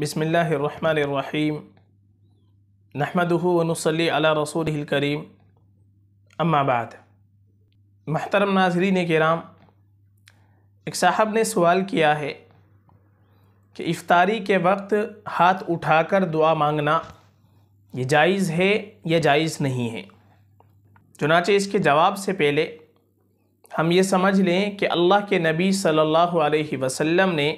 बिस्मिल्लाहिर्रहमानिर्रहीम नहमदुहु व नुसल्ली अला रसूलिहिल करीम अम्मा बाद। महतरम नाज़रीन किराम, एक साहब ने सवाल किया है कि इफ्तारी के वक्त हाथ उठाकर दुआ मांगना ये जायज़ है या जायज़ नहीं है। चुनांचे इसके जवाब से पहले हम ये समझ लें कि अल्लाह के नबी सल्लल्लाहु अलैहि वसल्लम ने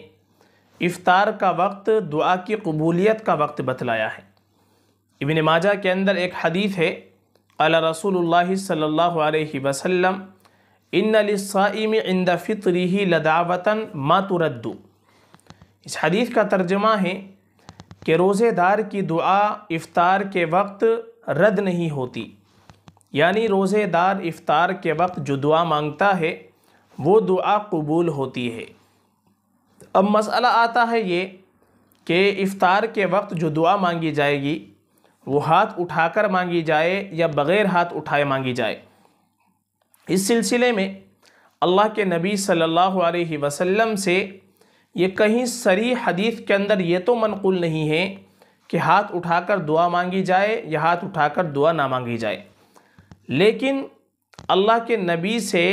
इफ़तार का वक्त दुआ की कबूलियत का वक्त बतलाया है। इब्न माजा के अंदर एक हदीस है, अला रसूलुल्लाह सल्लल्लाहु अलैहि वसल्लम इन्ना लिस्साइमी इंदा फित्रिही लदावतन मा तुरद्दु। इस हदीस का तर्जुमा है कि रोज़ेदार की दुआ इफ़तार के वक्त रद्द नहीं होती, यानी रोज़ेदार इफ़तार के वक्त जो दुआ मांगता है वो दुआ कबूल होती है। अब मसला आता है ये कि इफ़तार के वक्त जो दुआ मांगी जाएगी वो हाथ उठाकर मांगी जाए या बग़ैर हाथ उठाए मांगी जाए। इस सिलसिले में अल्लाह के नबी सल्लल्लाहु अलैहि वसल्लम से ये कहीं सरीह हदीस के अंदर ये तो मनक़ूल नहीं है कि हाथ उठाकर दुआ मांगी जाए या हाथ उठाकर दुआ ना मांगी जाए, लेकिन अल्लाह के नबी से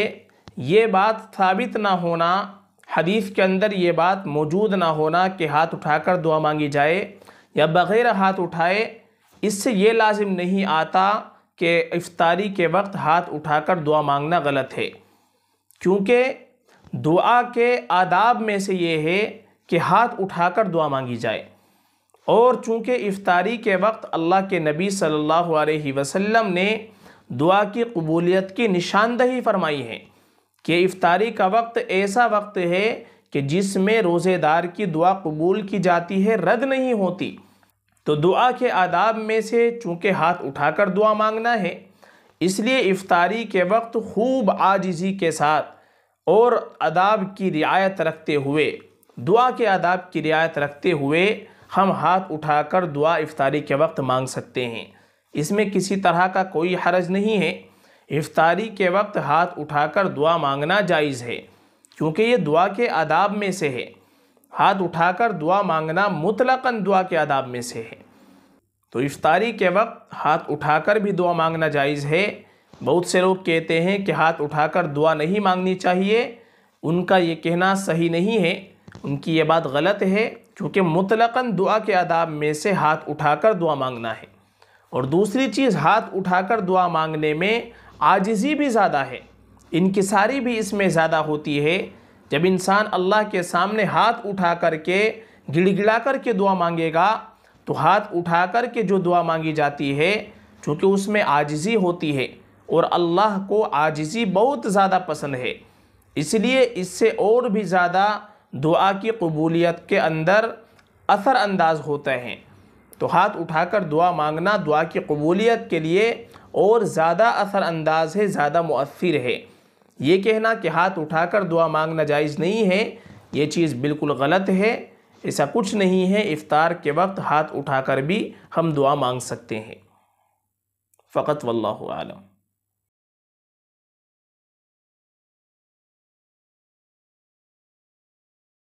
ये बात साबित ना होना, हदीस के अंदर ये बात मौजूद ना होना कि हाथ उठाकर दुआ मांगी जाए या बग़ैर हाथ उठाए, इससे ये लाजिम नहीं आता कि इफ़तारी के वक्त हाथ उठाकर दुआ मांगना गलत है, क्योंकि दुआ के आदाब में से ये है कि हाथ उठाकर दुआ मांगी जाए। और चूँकि इफ़तारी के वक्त अल्लाह के नबी सल्लल्लाहु अलैहि वसल्लम ने दुआ की कबूलियत की निशानदही फरमाई है कि इफ़तारी का वक्त ऐसा वक्त है कि जिसमें रोज़ेदार की दुआ कबूल की जाती है, रद्द नहीं होती। तो दुआ के आदाब में से चूँकि हाथ उठाकर दुआ मांगना है, इसलिए इफ़तारी के वक्त खूब आजिज़ी के साथ और आदाब की रियायत रखते हुए, दुआ के आदाब की रियायत रखते हुए हम हाथ उठाकर दुआ इफ़तारी के वक्त मांग सकते हैं। इसमें किसी तरह का कोई हरज नहीं है। इफ़तारी के वक्त हाथ उठाकर दुआ मांगना जायज़ है, क्योंकि ये दुआ के आदाब में से है। हाथ उठाकर दुआ मांगना मुतलक़न दुआ के आदाब में से है। तो इफ़तारी के वक्त हाथ उठाकर भी दुआ मांगना जायज़ है। बहुत से लोग कहते हैं कि हाथ उठाकर दुआ नहीं मांगनी चाहिए, उनका ये कहना सही नहीं है, उनकी ये बात गलत है, क्योंकि मुतलक़न दुआ के आदाब में से हाथ उठाकर दुआ मांगना है। और दूसरी चीज़, हाथ उठाकर दुआ मांगने में आजिज़ी भी ज़्यादा है, इनकिसारी भी इसमें ज़्यादा होती है। जब इंसान अल्लाह के सामने हाथ उठा कर के गिड़गिड़ा कर के दुआ मांगेगा तो हाथ उठा कर के जो दुआ मांगी जाती है, चूँकि उसमें आजिज़ी होती है और अल्लाह को आजिज़ी बहुत ज़्यादा पसंद है, इसलिए इससे और भी ज़्यादा दुआ की कबूलियत के अंदर असर अंदाज़ होते हैं। तो हाथ उठाकर दुआ मांगना दुआ की कबूलियत के लिए और ज़्यादा असरअंदाज है, ज़्यादा मुअस्सिर है। ये कहना कि हाथ उठाकर दुआ मांगना जायज़ नहीं है, ये चीज़ बिल्कुल गलत है। ऐसा कुछ नहीं है, इफ़तार के वक्त हाथ उठाकर भी हम दुआ मांग सकते हैं। फ़कत वल्लाहु आलम।